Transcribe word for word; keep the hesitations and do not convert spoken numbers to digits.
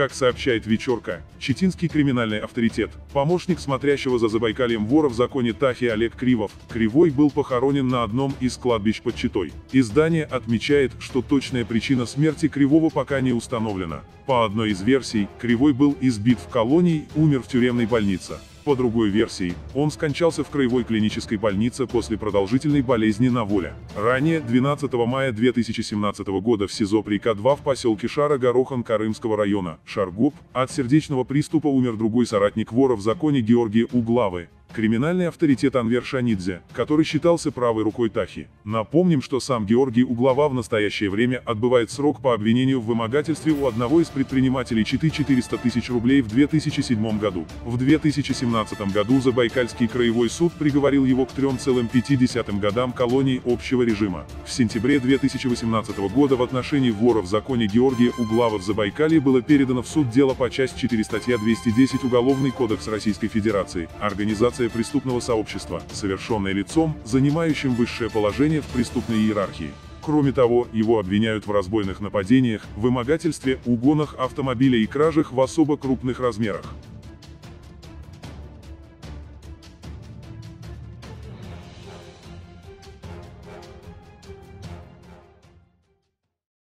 Как сообщает «Вечерка», читинский криминальный авторитет, помощник смотрящего за Забайкальем вора в законе Тахи Олег Кривов, Кривой был похоронен на одном из кладбищ под Читой. Издание отмечает, что точная причина смерти Кривого пока не установлена. По одной из версий, Кривой был избит в колонии, умер в тюремной больнице. По другой версии, он скончался в краевой клинической больнице после продолжительной болезни на воле. Ранее, двенадцатого мая две тысячи семнадцатого года в СИЗО Прика-два в поселке Шара-Горохон Карымского района, Шаргуб, от сердечного приступа умер другой соратник вора в законе Георгия Углавы, криминальный авторитет Анвер Шанидзе, который считался правой рукой Тахи. Напомним, что сам Георгий Углава в настоящее время отбывает срок по обвинению в вымогательстве у одного из предпринимателей Читы четыреста тысяч рублей в две тысячи седьмом году. В две тысячи семнадцатом году Забайкальский краевой суд приговорил его к трём целым пяти десятым годам колонии общего режима. В сентябре две тысячи восемнадцатого года в отношении вора в законе Георгия Углава в Забайкалье было передано в суд дело по части четыре статья двести десять Уголовный кодекс Российской Федерации «Организация преступного сообщества», совершенное лицом, занимающим высшее положение в преступной иерархии. Кроме того, его обвиняют в разбойных нападениях, вымогательстве, угонах автомобиля и кражах в особо крупных размерах.